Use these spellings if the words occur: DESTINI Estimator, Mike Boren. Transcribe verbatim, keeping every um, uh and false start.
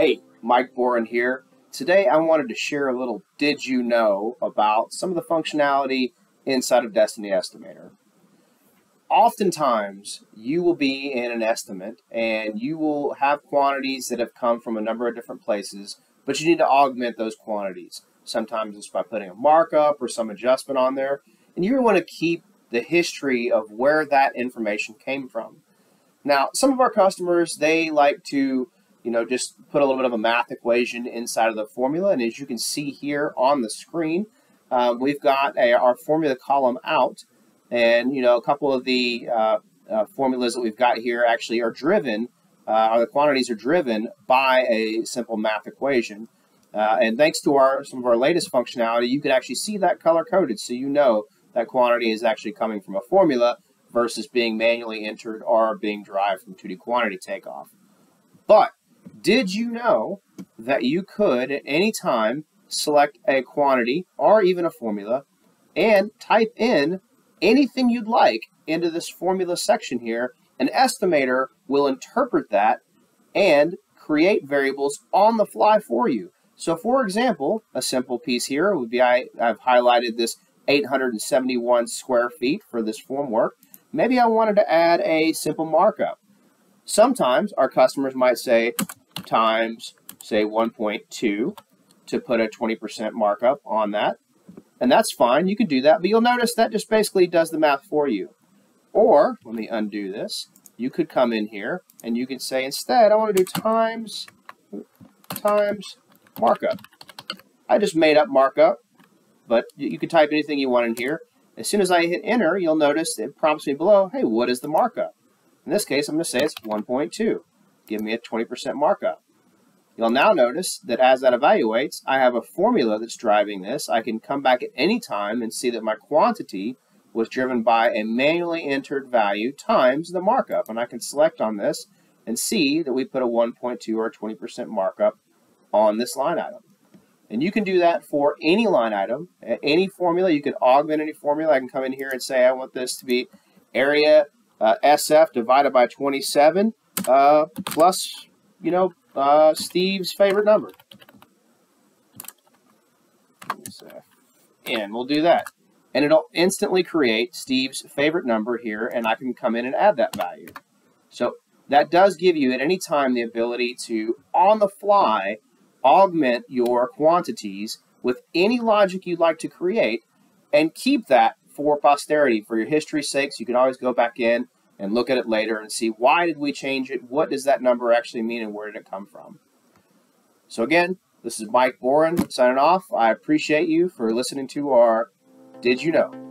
Hey, Mike Boren here. Today I wanted to share a little did you know about some of the functionality inside of DESTINI Estimator. Oftentimes you will be in an estimate and you will have quantities that have come from a number of different places, but you need to augment those quantities. Sometimes it's by putting a markup or some adjustment on there, and you want to keep the history of where that information came from. Now, some of our customers, they like to, you know, just put a little bit of a math equation inside of the formula. And as you can see here on the screen, uh, we've got a, our formula column out. And, you know, a couple of the uh, uh, formulas that we've got here actually are driven, uh, or the quantities are driven by a simple math equation. Uh, and thanks to our some of our latest functionality, you can actually see that color-coded. So you know that quantity is actually coming from a formula versus being manually entered or being derived from two D quantity takeoff. But did you know that you could at any time select a quantity or even a formula and type in anything you'd like into this formula section here? An estimator will interpret that and create variables on the fly for you. So for example, a simple piece here would be I, I've highlighted this eight hundred seventy-one square feet for this formwork. Maybe I wanted to add a simple markup. Sometimes our customers might say times, say one point two to put a twenty percent markup on that. And that's fine, you can do that, but you'll notice that just basically does the math for you. Or, let me undo this, you could come in here and you can say instead, I want to do times, times markup. I just made up markup, but you can type anything you want in here. As soon as I hit enter, you'll notice it prompts me below, hey, what is the markup? In this case, I'm going to say it's one point two. Give me a twenty percent markup. You'll now notice that as that evaluates, I have a formula that's driving this. I can come back at any time and see that my quantity was driven by a manually entered value times the markup. And I can select on this and see that we put a one point two or a twenty percent markup on this line item. And you can do that for any line item, any formula. You can augment any formula. I can come in here and say, I want this to be area uh, S F divided by twenty-seven uh, plus, you know, uh, Steve's favorite number. And we'll do that. And it'll instantly create Steve's favorite number here, and I can come in and add that value. So that does give you at any time the ability to, on the fly, augment your quantities with any logic you'd like to create and keep that for posterity. For your history's sakes, you can always go back in and look at it later and see why did we change it, what does that number actually mean, and where did it come from. So again, this is Mike Boren signing off. I appreciate you for listening to our Did You Know?